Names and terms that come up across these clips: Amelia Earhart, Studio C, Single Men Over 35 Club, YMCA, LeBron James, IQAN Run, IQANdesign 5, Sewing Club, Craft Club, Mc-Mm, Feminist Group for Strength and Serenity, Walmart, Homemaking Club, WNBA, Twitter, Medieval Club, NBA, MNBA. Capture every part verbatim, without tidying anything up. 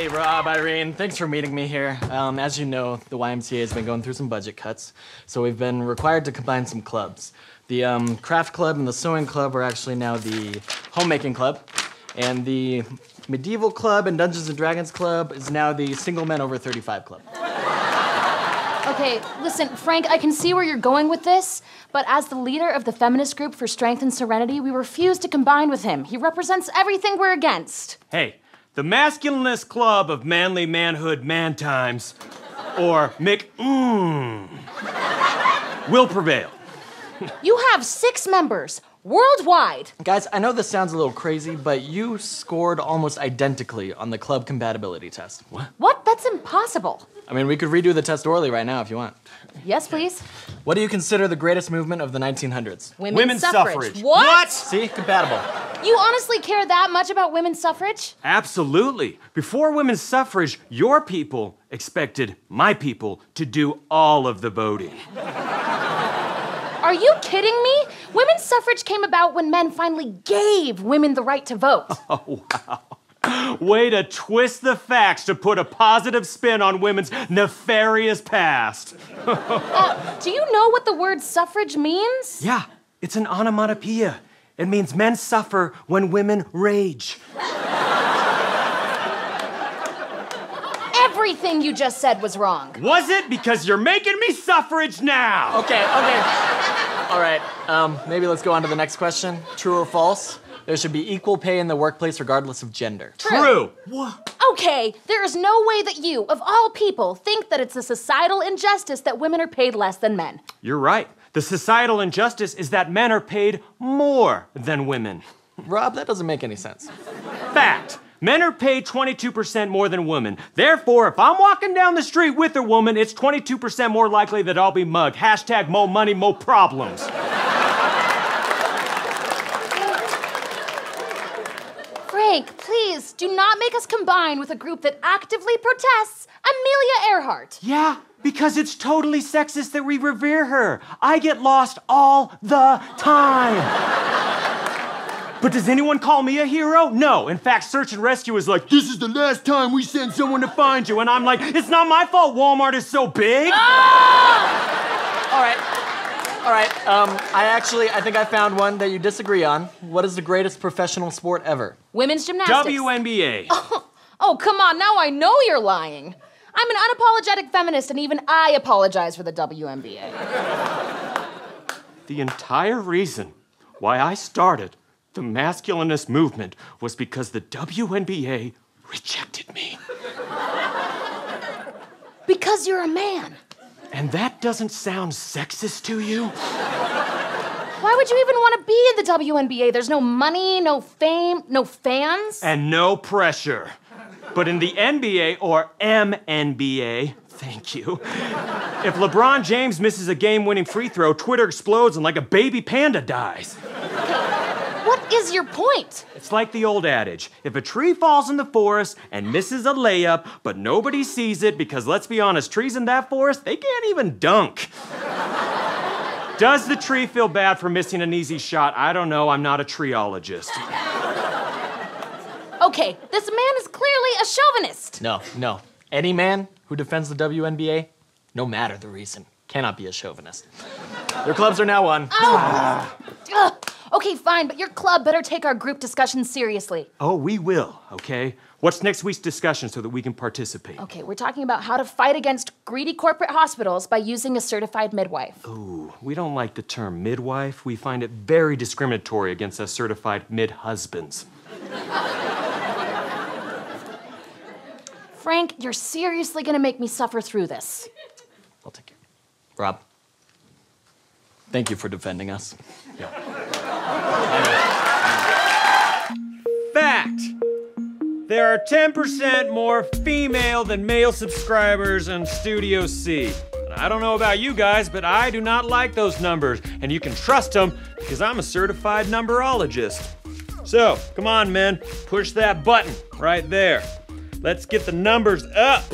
Hey, Rob, Irene, thanks for meeting me here. Um, as you know, the Y M C A has been going through some budget cuts, so we've been required to combine some clubs. The um, Craft Club and the Sewing Club are actually now the Homemaking Club, and the Medieval Club and Dungeons and Dragons Club is now the Single Men Over thirty-five Club. Okay, listen, Frank, I can see where you're going with this, but as the leader of the Feminist Group for Strength and Serenity, we refuse to combine with him. He represents everything we're against. Hey, the Masculinist Club of Manly Manhood Man Times, or Mc-Mm, will prevail. You have six members worldwide. Guys, I know this sounds a little crazy, but you scored almost identically on the club compatibility test. What? What? That's impossible. I mean, we could redo the test orally right now if you want. Yes, please. What do you consider the greatest movement of the nineteen hundreds? Women's, women's suffrage. suffrage. What? What? See, compatible. You honestly care that much about women's suffrage? Absolutely. Before women's suffrage, your people expected my people to do all of the voting. Are you kidding me? Women's suffrage came about when men finally gave women the right to vote. Oh, wow. Way to twist the facts to put a positive spin on women's nefarious past. uh, do you know what the word suffrage means? Yeah, it's an onomatopoeia. It means men suffer when women rage. Everything you just said was wrong. Was it? Because you're making me suffrage now. Okay, okay. All right, um, maybe let's go on to the next question. True or false? There should be equal pay in the workplace regardless of gender. True. True. What? Okay, there is no way that you, of all people, think that it's a societal injustice that women are paid less than men. You're right. The societal injustice is that men are paid more than women. Rob, that doesn't make any sense. Fact. Men are paid twenty-two percent more than women. Therefore, if I'm walking down the street with a woman, it's twenty-two percent more likely that I'll be mugged. Hashtag more money, more problems. Frank, please, do not make us combine with a group that actively protests Amelia Earhart. Yeah, because it's totally sexist that we revere her. I get lost all the time. But does anyone call me a hero? No. In fact, search and rescue is like, this is the last time we send someone to find you. And I'm like, it's not my fault Walmart is so big. Oh! All right. All right, um, I actually, I think I found one that you disagree on. What is the greatest professional sport ever? Women's gymnastics. W N B A. Oh, oh, come on, now I know you're lying. I'm an unapologetic feminist, and even I apologize for the W N B A. The entire reason why I started the masculinist movement was because the W N B A rejected me. Because you're a man. And that doesn't sound sexist to you? Why would you even want to be in the W N B A? There's no money, no fame, no fans. And no pressure. But in the N B A, or M N B A, thank you, if LeBron James misses a game-winning free throw, Twitter explodes and like a baby panda dies. What is your point? It's like the old adage, if a tree falls in the forest and misses a layup, but nobody sees it because, let's be honest, trees in that forest, they can't even dunk. Does the tree feel bad for missing an easy shot? I don't know, I'm not a treeologist. Okay, this man is clearly a chauvinist. No, no. Any man who defends the W N B A, no matter the reason, cannot be a chauvinist. Their clubs are now one. Oh. Ah. Okay, fine, but your club better take our group discussion seriously. Oh, we will, okay? What's next week's discussion so that we can participate? Okay, we're talking about how to fight against greedy corporate hospitals by using a certified midwife. Ooh, we don't like the term midwife. We find it very discriminatory against us certified mid-husbands. Frank, you're seriously gonna make me suffer through this. I'll take care. Rob, thank you for defending us. Yeah. Fact. There are ten percent more female than male subscribers on Studio C. And I don't know about you guys, but I do not like those numbers. And you can trust them because I'm a certified numberologist. So, come on, men. Push that button right there. Let's get the numbers up.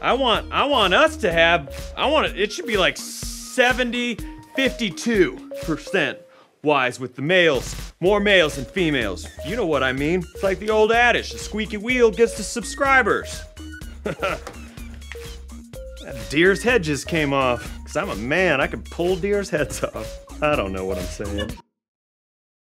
I want, I want us to have, I want it, it should be like seventy, fifty-two percent wise with the males. More males than females. You know what I mean. It's like the old adage, the squeaky wheel gets the subscribers. That deer's head just came off. Cause I'm a man, I could pull deer's heads off. I don't know what I'm saying.